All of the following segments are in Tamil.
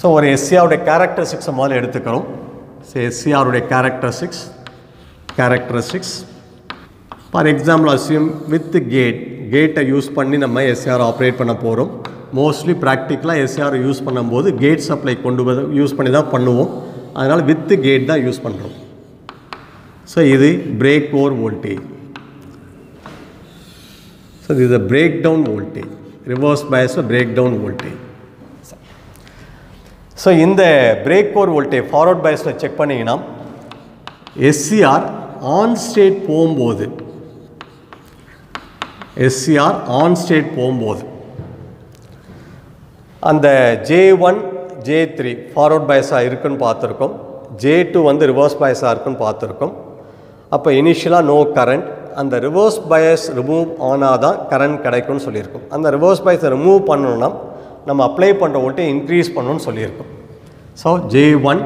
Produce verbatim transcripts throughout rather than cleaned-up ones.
So, ஒரு S C R உடைய characteristics முதல்ல எடுத்துக்கிறோம். So, S C R உடைய characteristics, characteristics. For example, assume with gate, gate use பண்ணி நம்ம S C R operate பண்ண போகிறோம். Mostly practical S C R use பண்ணும் போது gate supply கொண்டு use பண்ணி தான் பண்ணுவோம். அதனால் with gate தான் use பண்ணுறோம். So, இது break over voltage. So, this is a breakdown voltage. Reverse bias or breakdown voltage. So, in the break over voltage, forward bias la check பண்ணிங்கனா S C R on state போகும்போது S C R on state போகும்போது அந்த J one J three forward bias ஆ இருக்குன்னு பார்த்திருக்கோம். J two வந்து reverse bias ஆ இருக்குன்னு பார்த்திருக்கோம். அப்ப initial no current, அந்த reverse bias remove ஆனாதான் current கிடைக்கும்னு சொல்லியிருக்கோம். அந்த reverse bias remove பண்ணணும்னா நம்ம apply பண்ற voltage increase பண்ணணும்னு சொல்லியிருக்கோம். So J one,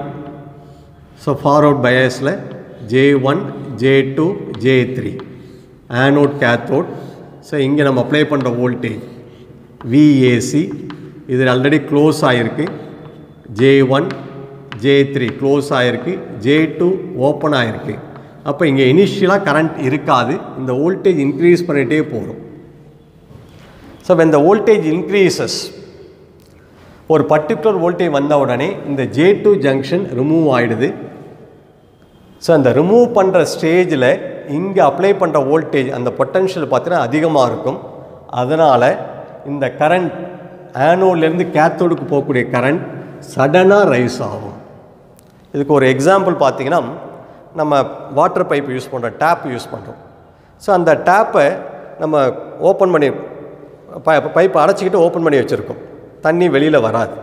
so forward biasல J one J two J three anode cathode. So இங்க நம்ம apply பண்ற voltage V A C, இது ஆல்ரெடி close ஆயிருக்கு. J one J three close ஆயிருக்கு, J two open ஆயிருக்கு. அப்போ இங்கே இனிஷியலாக கரண்ட் இருக்காது, இந்த வோல்டேஜ் இன்க்ரீஸ் பண்ணிகிட்டே போகிறோம். ஸோ இந்த வோல்டேஜ் இன்க்ரீசஸ், ஒரு பர்டிகுலர் வோல்டேஜ் வந்த உடனே இந்த ஜே டூ ஜங்ஷன் ரிமூவ் ஆகிடுது. ஸோ அந்த ரிமூவ் பண்ணுற ஸ்டேஜில் இங்கே அப்ளை பண்ணுற வோல்டேஜ் அந்த பொட்டன்ஷியல் பார்த்தீங்கன்னா அதிகமாக இருக்கும். அதனால் இந்த கரண்ட் ஆனோட்லேருந்து கேத்தோடுக்கு போகக்கூடிய கரண்ட் சடனாக ரைஸ் ஆகும். இதுக்கு ஒரு எக்ஸாம்பிள் பார்த்தீங்கன்னா நம்ம வாட்டர் பைப் யூஸ் பண்ணுறோம், டேப் யூஸ் பண்ணுறோம். ஸோ அந்த டேப்பை நம்ம ஓப்பன் பண்ணி பை பைப்பை அடைச்சிக்கிட்டு ஓப்பன் பண்ணி வச்சுருக்கோம், தண்ணி வெளியில் வராது.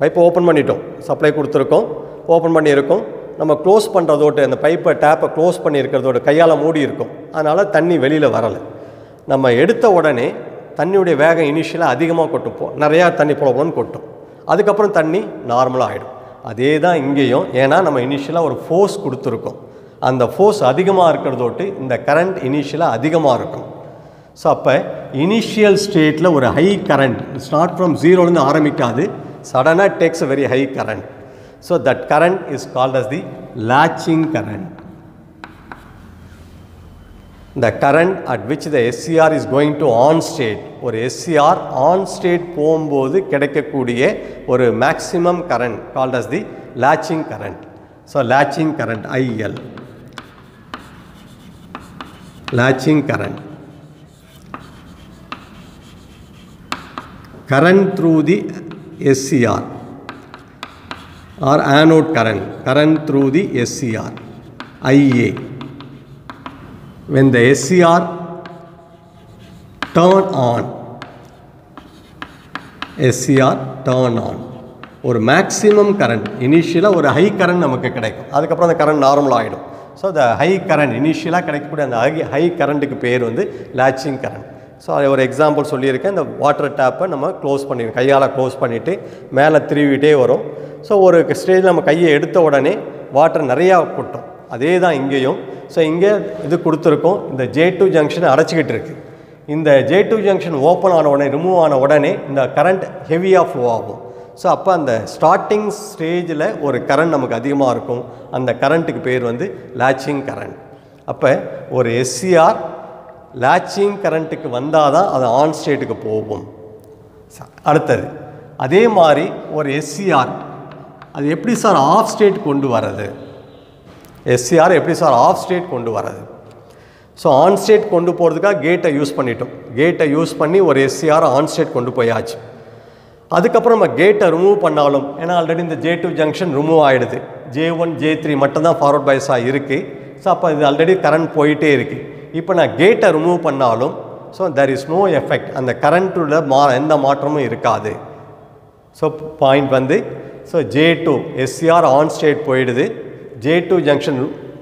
பைப்பை ஓப்பன் பண்ணிட்டோம், சப்ளை கொடுத்துருக்கோம், ஓப்பன் பண்ணியிருக்கோம். நம்ம க்ளோஸ் பண்ணுறதோடு அந்த பைப்பை டேப்பை க்ளோஸ் பண்ணியிருக்கிறதோட கையால் மூடி இருக்கும், அதனால் தண்ணி வெளியில் வரலை. நம்ம எடுத்த உடனே தண்ணியுடைய வேகம் இனிஷியலாக அதிகமாக கொட்டுப்போம், நிறையா தண்ணி போலன்னு கொட்டும். அதுக்கப்புறம் தண்ணி நார்மலாக ஆகிடும். அதே தான் இங்கேயும், ஏன்னா நம்ம இனிஷியலாக ஒரு ஃபோர்ஸ் கொடுத்துருக்கோம், அந்த ஃபோர்ஸ் அதிகமாக இருக்கிறதோட்டு இந்த கரண்ட் இனிஷியலாக அதிகமாக இருக்கும். ஸோ அப்போ இனிஷியல் ஸ்டேட்டில் ஒரு ஹை கரண்ட், ஸ்டார்ட் ஃப்ரம் ஜீரோலேருந்து ஆரம்பிக்காது, சடனாக takes a very high current. So that current is called as the latching current. The current at which the S C R is going to on state, ஒரு S C R on state போகும்போது கிடைக்கக்கூடிய ஒரு maximum current called as the latching current. So latching current I L, latching current, current through the S C R or anode current, current through the S C R I A. When the S C R turn on, S C R turn on, ஒரு maximum current, initial ஒரு high current நமக்கு கிடைக்கும், அதுக்கப்புறம் அந்த current normal ஆகிடும். ஸோ அந்த high current இனிஷியலாக கிடைக்கக்கூடிய அந்த high current-க்கு பேர் வந்து latching current. ஸோ ஒரு எக்ஸாம்பிள் சொல்லியிருக்கேன், இந்த வாட்டர் டேப்பை நம்ம க்ளோஸ் பண்ணிடுவோம், கையால் க்ளோஸ் பண்ணிவிட்டு மேலே திருவிட்டே வரும். ஸோ ஒரு ஸ்டேஜில் நம்ம கையை எடுத்த உடனே வாட்டர் நிறையா கொட்டும். அதே தான் இங்கேயும். ஸோ இங்கே இது கொடுத்துருக்கோம், இந்த ஜே டூ ஜங்ஷன் அடைச்சிக்கிட்டு இருக்குது. இந்த ஜே டூ ஜங்ஷன் ஓப்பன் ஆன உடனே, ரிமூவ் ஆன உடனே இந்த கரண்ட் ஹெவியாக ஃப்ளோ ஆகும். ஸோ அப்போ அந்த ஸ்டார்டிங் ஸ்டேஜில் ஒரு கரண்ட் நமக்கு அதிகமாக இருக்கும், அந்த கரண்ட்டுக்கு பேர் வந்து லேச்சிங் கரண்ட். அப்போ ஒரு S C R லேச்சிங் கரண்ட்டுக்கு வந்தால் தான் அது ஆன் ஸ்டேட்டுக்கு போகும். அடுத்தது அதே மாதிரி ஒரு S C R, அது எப்படி சார் ஆஃப் ஸ்டேட் கொண்டு வர்றது, S C R எப்படி சார் ஆஃப் ஸ்டேட் கொண்டு வர்றது? ஸோ ஆன் ஸ்டேட் கொண்டு போகிறதுக்காக கேட்டை யூஸ் பண்ணிட்டோம், கேட்டை யூஸ் பண்ணி ஒரு S C R on state கொண்டு போயாச்சு. அதுக்கப்புறம் நம்ம கேட்டை ரிமூவ் பண்ணாலும், ஏன்னா ஆல்ரெடி இந்த ஜே டூ ஜங்ஷன் ரிமூவ் ஆகிடுது, ஜே ஒன் ஜே த்ரீ மட்டும்தான் ஃபார்வர்ட் பாய்ஸாக இருக்குது. ஸோ அப்போ இது ஆல்ரெடி கரண்ட் போயிட்டே இருக்குது. இப்போ நான் கேட்டை ரிமூவ் பண்ணாலும் so there is no effect, அந்த கரண்ட்டுள்ள மா எந்த மாற்றமும் இருக்காது. ஸோ பாயிண்ட் வந்து, so J two S C R on state போயிடுது, J two junction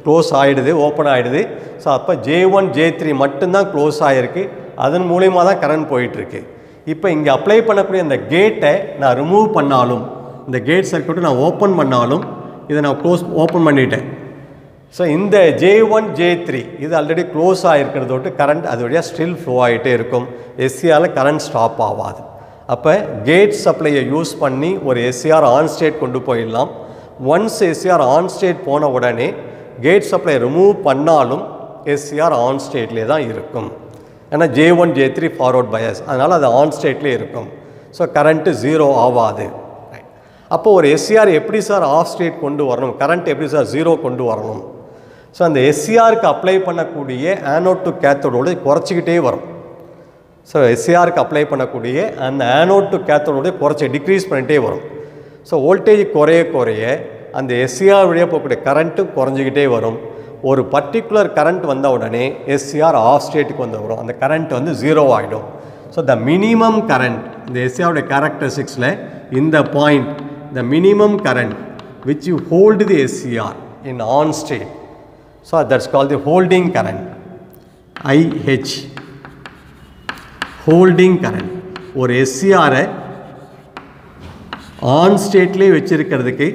close ஆகிடுது, ஓப்பன் ஆகிடுது. ஸோ அப்போ J one J three மட்டும்தான் க்ளோஸ் ஆகிருக்கு, அதன் மூலியமாக தான் கரண்ட் போயிட்டுருக்கு. இப்போ இங்கே அப்ளை பண்ணக்கூடிய அந்த கேட்டை நான் ரிமூவ் பண்ணாலும், இந்த கேட் சர்க்யூட்டை நான் ஓப்பன் பண்ணாலும், இதை நான் க்ளோஸ் ஓப்பன் பண்ணிட்டேன். ஸோ இந்த J one J three இது ஆல்ரெடி க்ளோஸ் ஆகிருக்கிறதோட்டு கரண்ட் அது வழியாக ஸ்டில் ஃப்ளோ ஆகிட்டே இருக்கும், S C R current stop ஆகாது. அப்போ கேட் சப்ளையை யூஸ் பண்ணி ஒரு எஸ்சிஆர் ஆன் ஸ்டேட் கொண்டு போயிடலாம். ஒன்ஸ் எஸ்சிஆர் ஆன் ஸ்டேட் போன உடனே கேட் சப்ளை ரிமூவ் பண்ணாலும் எஸ்சிஆர் ஆன் ஸ்டேட்லேயே தான் இருக்கும். ஏன்னா J one J three forward bias, அதனால் அது ஆன் ஸ்டேட்லேயே இருக்கும். ஸோ கரண்ட்டு ஜீரோ ஆகாது. அப்போ ஒரு எஸ்சிஆர் எப்படி சார் ஆஃப் ஸ்டேட் கொண்டு வரணும், கரண்ட் எப்படி சார் ஜீரோ கொண்டு வரணும்? ஸோ அந்த எஸ்சிஆருக்கு அப்ளை பண்ணக்கூடிய ஆனோட் டு கேத்தோடோடு குறைச்சிக்கிட்டே வரும். ஸோ எஸ்சிஆருக்கு அப்ளை பண்ணக்கூடிய அந்த ஆனோட் டு கேத்தோடோடு குறைச்சி டிக்ரீஸ் பண்ணிகிட்டே வரும். ஸோ வோல்டேஜ் குறைய குறைய அந்த எஸ்சிஆர் வழியாக போகக்கூடிய கரண்ட்டும் குறைஞ்சிக்கிட்டே வரும். ஒரு பர்டிகுலர் கரண்ட் வந்த உடனே எஸ்சிஆர் ஆஃப் ஸ்டேட்டுக்கு வந்து வரும், அந்த கரண்ட் வந்து ஜீரோ ஆகிடும். ஸோ த மினிமம் கரண்ட், இந்த எஸ்சிஆருடைய கேரக்டரிஸ்டிக்ஸில் இந்த point, the minimum current which you hold the S C R in on state, so that's called the holding current, I H, holding current. Or S C R on state le vechirukkiradhukku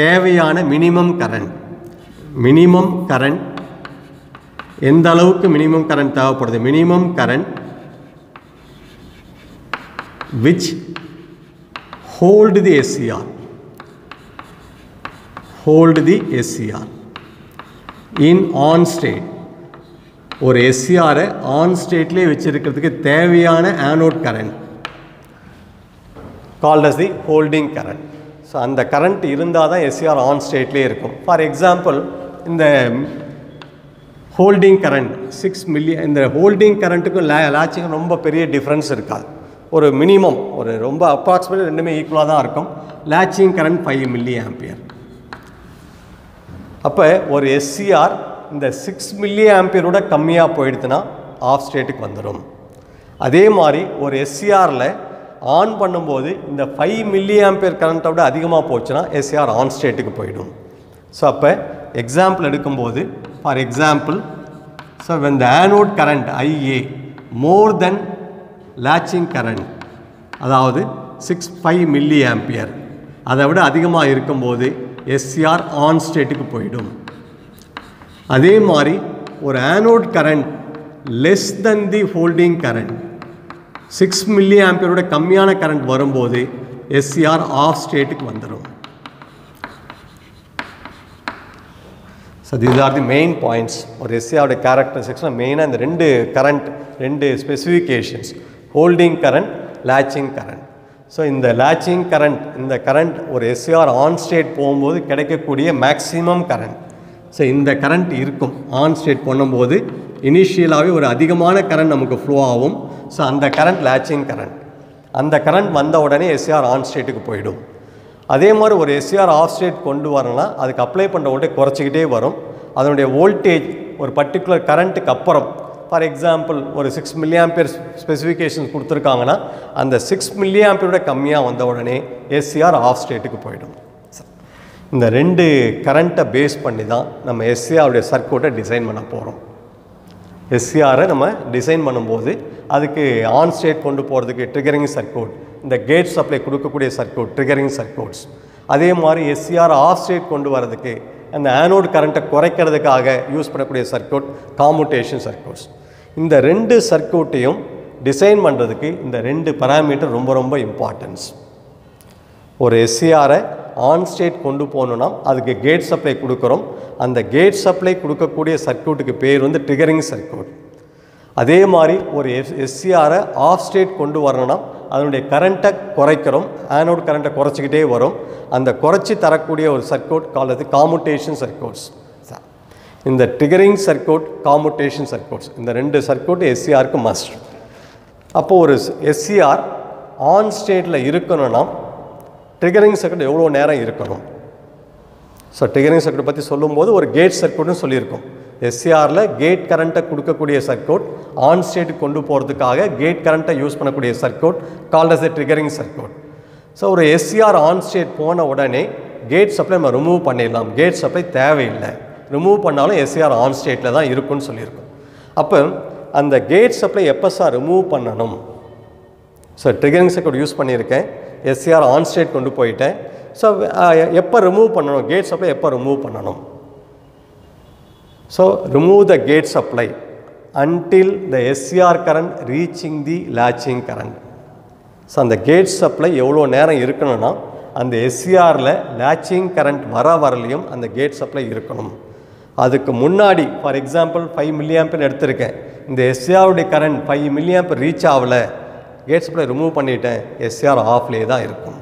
thevayana minimum current, minimum current endha alavukku minimum current thevapadudhu, minimum current which hold the S C R, hold the S C R in on state. ஒரு S C R on stateலே வச்சிருக்கிறதுக்கு தேவையான anode current called as the holding current. So அந்த கரண்ட் இருந்தால் தான் S C R on stateலே இருக்கும். ஃபார் எக்ஸாம்பிள் இந்த ஹோல்டிங் கரண்ட் சிக்ஸ் மில்லியன், இந்த ஹோல்டிங் கரண்ட்டுக்கும் லே லாட்சிக்கும் ரொம்ப பெரிய டிஃப்ரென்ஸ் இருக்காது. ஒரு மினிமம் ஒரு ரொம்ப அப்ராக்சிமேட் ரெண்டுமே ஈக்குவலாக தான் இருக்கும். Latching current five milli ampere. அப்போ ஒரு எஸ்சிஆர் இந்த சிக்ஸ் மில்லி ஆம்பியரோட கம்மியாக போயிடுதுன்னா ஆஃப் ஸ்டேட்டுக்கு வந்துடும். அதே மாதிரி ஒரு எஸ்சிஆரில் ஆன் பண்ணும்போது இந்த ஃபைவ் மில்லி ஆம்பியர் கரண்ட்டை விட அதிகமாக போச்சுன்னா எஸ்சிஆர் ஆன் ஸ்டேட்டுக்கு போயிடும். ஸோ அப்போ எக்ஸாம்பிள் எடுக்கும்போது for example so when the anode current I A more than latching current, அதாவது சிக்ஸ் ஃபைவ் மில்லி ஆம்பியர், அதை விட அதிகமாக இருக்கும்போது எஸ்சிஆர் ஆன் ஸ்டேட்டுக்கு போயிடும். அதே மாதிரி ஒரு anode current less then the holding current, six milli ஆம்பியரோட கம்மியான கரண்ட் வரும்போது எஸ்சிஆர் ஆஃப் ஸ்டேட்டுக்கு வந்துடும். So these are the main points. ஒரு எஸ்சிஆரோட கேரக்டரிஸ்டிக்ஸ்னால் மெயினாக இந்த ரெண்டு கரண்ட், ரெண்டு specifications, holding current, latching current. So இந்த லேச்சிங் கரண்ட், இந்த கரண்ட் ஒரு எஸ்சிஆர் ஆன் ஸ்டேட் போகும்போது கிடைக்கக்கூடிய மேக்ஸிமம் கரண்ட். ஸோ இந்த கரண்ட் இருக்கும் ஆன் ஸ்டேட் பண்ணும்போது இனிஷியலாகவே ஒரு அதிகமான கரண்ட் நமக்கு ஃப்ளோ ஆகும். ஸோ அந்த கரண்ட் லேச்சிங் கரண்ட். அந்த கரண்ட் வந்த உடனே எஸ்சிஆர் ஆன் ஸ்டேட்டுக்கு போயிடும். அதே மாதிரி ஒரு எஸ்சிஆர் ஆஃப் ஸ்டேட் கொண்டு வரணும்னா அதுக்கு அப்ளை பண்ணுற வோல்டேஜ் குறைச்சிக்கிட்டே வரும். அதனுடைய வோல்டேஜ் ஒரு பர்டிகுலர் கரண்ட்டுக்கு அப்புறம் ஃபார் எக்ஸாம்பிள் ஒரு சிக்ஸ் மில்லி ஆம்பியர் ஸ்பெசிஃபிகேஷன்ஸ் கொடுத்துருக்காங்கன்னா அந்த சிக்ஸ் மில்லி ஆம்பியரோட கம்மியாக வந்த உடனே எஸ்சிஆர் ஆஃப் ஸ்டேட்டுக்கு போயிடும். இந்த ரெண்டு கரண்ட்டை பேஸ் பண்ணி தான் நம்ம எஸ்சிஆருடைய சர்க்யூட்டை டிசைன் பண்ண போகிறோம். எஸ்சிஆரை நம்ம டிசைன் பண்ணும்போது அதுக்கு ஆன் ஸ்டேட் கொண்டு போகிறதுக்கு ட்ரிகரிங் சர்க்யூட், இந்த கேட் சப்ளை கொடுக்கக்கூடிய சர்க்யூட் ட்ரிகரிங் சர்க்யூட்ஸ், அதே மாதிரி எஸ்சிஆர் ஆஃப் ஸ்டேட் கொண்டு வரதுக்கு அந்த ஆனோட் கரண்ட்டை குறைக்கிறதுக்காக யூஸ் பண்ணக்கூடிய சர்க்யூட் காமுட்டேஷன் சர்க்யூட்ஸ். இந்த ரெண்டு சர்க்யூட்டையும் டிசைன் பண்ணுறதுக்கு இந்த ரெண்டு பராமீட்டர் ரொம்ப ரொம்ப இம்பார்ட்டன்ஸ். ஒரு எஸ்சிஆரை ஆன் ஸ்டேட் கொண்டு போகணுன்னா அதுக்கு கேட் சப்ளை கொடுக்குறோம். அந்த கேட் சப்ளை கொடுக்கக்கூடிய சர்க்யூட்டுக்கு பேர் வந்து ட்ரிகரிங் சர்க்யூட். அதே மாதிரி ஒரு எஸ் எஸ்சிஆரை ஆஃப் ஸ்டேட் கொண்டு வரணும்னா அதனுடைய கரண்ட்டை குறைக்கிறோம், ஆனோட் கரண்ட்டை குறைச்சிக்கிட்டே வரும். அந்த குறைச்சி தரக்கூடிய ஒரு சர்க்யூட் கால்து காமுட்டேஷன் சர்க்யூட்ஸ். இந்த ட்ரிகரிங் சர்க்யூட், காமுட்டேஷன் சர்க்யூட்ஸ், இந்த ரெண்டு சர்க்யூட் எஸ்சிஆருக்கு மஸ்ட். அப்போது ஒரு எஸ்சிஆர் ஆன் ஸ்டேட்டில் இருக்கணும்னா ட்ரிகரிங் சர்க்யூட் எவ்வளோ நேரம் இருக்கணும்? ஸோ ட்ரிகரிங் சர்க்யூட் பற்றி சொல்லும்போது ஒரு கேட் சர்க்யூட்னு சொல்லியிருக்கோம். எஸ்சிஆரில் கேட் கரண்ட்டை கொடுக்கக்கூடிய சர்க்யூட் ஆன் ஸ்டேட்டுக்கு கொண்டு போகிறதுக்காக கேட் கரண்ட்டை யூஸ் பண்ணக்கூடிய circuit called as a triggering circuit. So ஒரு எஸ்சிஆர் ஆன் ஸ்டேட் போன உடனே கேட் சப்ளை நம்ம ரிமூவ் பண்ணிடலாம். கேட் சப்ளை தேவையில்லை, ரிமூவ் பண்ணாலும் எஸ்சிஆர் ஆன் ஸ்டேட்டில் தான் இருக்குன்னு சொல்லியிருக்கோம். அப்போ அந்த கேட் சப்ளை எப்போ சார் ரிமூவ் பண்ணணும்? ஸோ ட்ரிகரிங் சர்க்யூட் யூஸ் பண்ணியிருக்கேன், எஸ்சிஆர் ஆன் ஸ்டேட் கொண்டு போயிட்டேன். ஸோ எப்போ ரிமூவ் பண்ணணும், கேட் சப்ளை எப்போ ரிமூவ் பண்ணணும்? So, remove the gate supply until the S C R current reaching the latching current. So, the gate supply எவ்வளோ நேரம் இருக்கணும்னா அந்த எஸ்சிஆரில் latching current வர வரலையும் அந்த gate supply இருக்கணும். அதுக்கு முன்னாடி for example five milliampere எடுத்திருக்கேன். இந்த எஸ்சிஆருடைய current five milliampere reach ஆகலை, கேட் சப்ளை ரிமூவ் பண்ணிவிட்டேன், எஸ்சிஆர் ஆஃப்லேயே தான் இருக்கும்.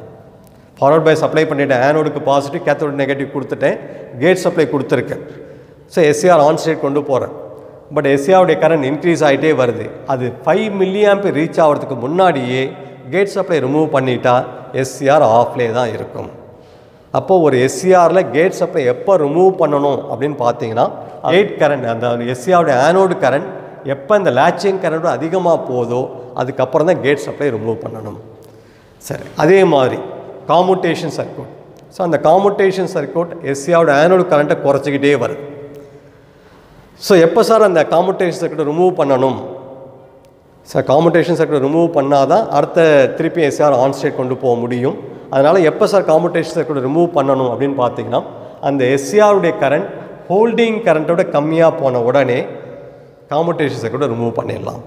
ஃபார்வர்ட் பை சப்ளை பண்ணிவிட்டேன், ஆனோடுக்கு பாசிட்டிவ் கேத்தோடு நெகட்டிவ் கொடுத்துட்டேன், கேட் சப்ளை கொடுத்துருக்கேன். ஸோ எஸ்சிஆர் ஆன் ஸ்டேட் கொண்டு போகிறேன். பட் எஸ்சிஆருடைய கரண்ட் இன்க்ரீஸ் ஆகிட்டே வருது. அது ஃபைவ் மில்லி ஆம்பர் ரீச் ஆகிறதுக்கு முன்னாடியே கேட் சப்ளை ரிமூவ் பண்ணிட்டா எஸ்சிஆர் ஆஃப்லேயே தான் இருக்கும். அப்போது ஒரு எஸ்சிஆரில் கேட் சப்ளை எப்போ ரிமூவ் பண்ணணும் அப்படின்னு பார்த்தீங்கன்னா கேட் கரண்ட் அந்த எஸ்சிஆருடைய ஆனோடு கரண்ட் எப்போ இந்த லேச்சிங் கரண்ட்டு அதிகமாக போதோ அதுக்கப்புறம் தான் கேட் சப்ளை ரிமூவ் பண்ணணும். சரி, அதே மாதிரி காமுட்டேஷன் சர்க்யூட். ஸோ அந்த காமுட்டேஷன் சர்க்யூட் எஸ்சிஆரோட ஆனோடு கரண்ட்டை குறைச்சிக்கிட்டே வருது. ஸோ எப்போ சார் அந்த காமுட்டேஷன் சர்க்யூட்டை ரிமூவ் பண்ணணும்? சார் காமுட்டேஷன் சர்க்யூட்டை ரிமூவ் பண்ணால் தான் அடுத்த திருப்பி எஸ்சிஆர் ஆன் ஸ்டேட் கொண்டு போக முடியும். அதனால் எப்போ சார் காமுட்டேஷன் சர்க்யூட்டை ரிமூவ் பண்ணணும் அப்படின்னு பார்த்தீங்கன்னா அந்த எஸ்சிஆருடைய கரண்ட் ஹோல்டிங் கரண்ட்டோட கம்மியாக போன உடனே காமுட்டேஷன் சர்க்யூட்டை ரிமூவ் பண்ணிடலாம்.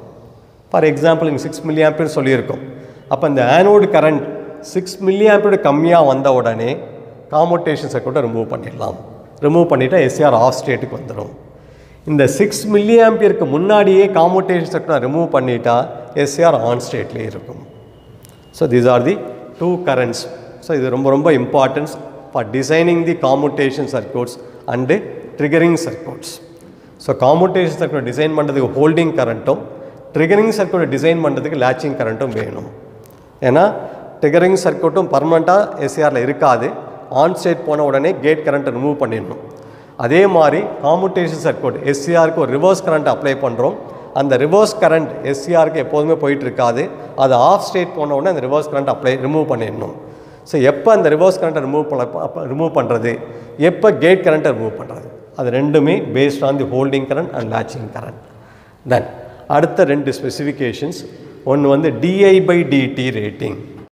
ஃபார் எக்ஸாம்பிள் இங்கே சிக்ஸ் மில்லி ஆம்பியர்னு சொல்லியிருக்கோம். அப்போ இந்த ஆனோடு கரண்ட் சிக்ஸ் மில்லி ஆம்பியரோட கம்மியாக வந்த உடனே காமுட்டேஷன் சர்க்யூட்டை ரிமூவ் பண்ணிடலாம். ரிமூவ் பண்ணிவிட்டால் எஸ்சிஆர் ஆஃப் ஸ்டேட்டுக்கு வந்துடும். இந்த சிக்ஸ் மில்லி ஆம்பியருக்கு முன்னாடியே காமுட்டேஷன் சர்க்யூட்டை ரிமூவ் பண்ணிட்டால் எஸ்சிஆர் ஆன் ஸ்டேட்லேயே இருக்கும். So these are the two currents. So இது ரொம்ப ரொம்ப importance for designing the commutation circuits and triggering circuits. So commutation circuit design பண்ணுறதுக்கு ஹோல்டிங் கரண்ட்டும் ட்ரிகரிங் சர்க்யூட்டை டிசைன் பண்ணுறதுக்கு லேச்சிங் கரண்ட்டும் வேணும். ஏன்னா ட்ரிகரிங் சர்க்யூட்டும் பர்மனெண்ட்டாக எஸ்சிஆரில் இருக்காது, ஆன் ஸ்டேட் போன உடனே கேட் கரண்ட்டை ரிமூவ் பண்ணிடணும். அதே மாதிரி காமுட்டேஷன் சர்க்யூட் எஸ்சிஆருக்கு ஒரு ரிவர்ஸ் கரண்ட் அப்ளை பண்ணுறோம், அந்த ரிவர்ஸ் கரண்ட் எஸ்சிஆருக்கு எப்போதுமே போயிட்டுருக்காது, அது ஆஃப் ஸ்டேட் போன உடனே அந்த ரிவர்ஸ் கரண்ட் அப்ளை ரிமூவ் பண்ணிடணும். ஸோ எப்போ அந்த ரிவர்ஸ் கரண்ட்டை ரிமூவ் பண்ண ரிமூவ் பண்ணுறது, எப்போ கேட் கரண்ட்டை ரிமூவ் பண்ணுறது, அது ரெண்டுமே based on the holding current and latching current. Then அடுத்த ரெண்டு ஸ்பெசிஃபிகேஷன்ஸ், ஒன்று வந்து டிஐ பை டிடி ரேட்டிங்.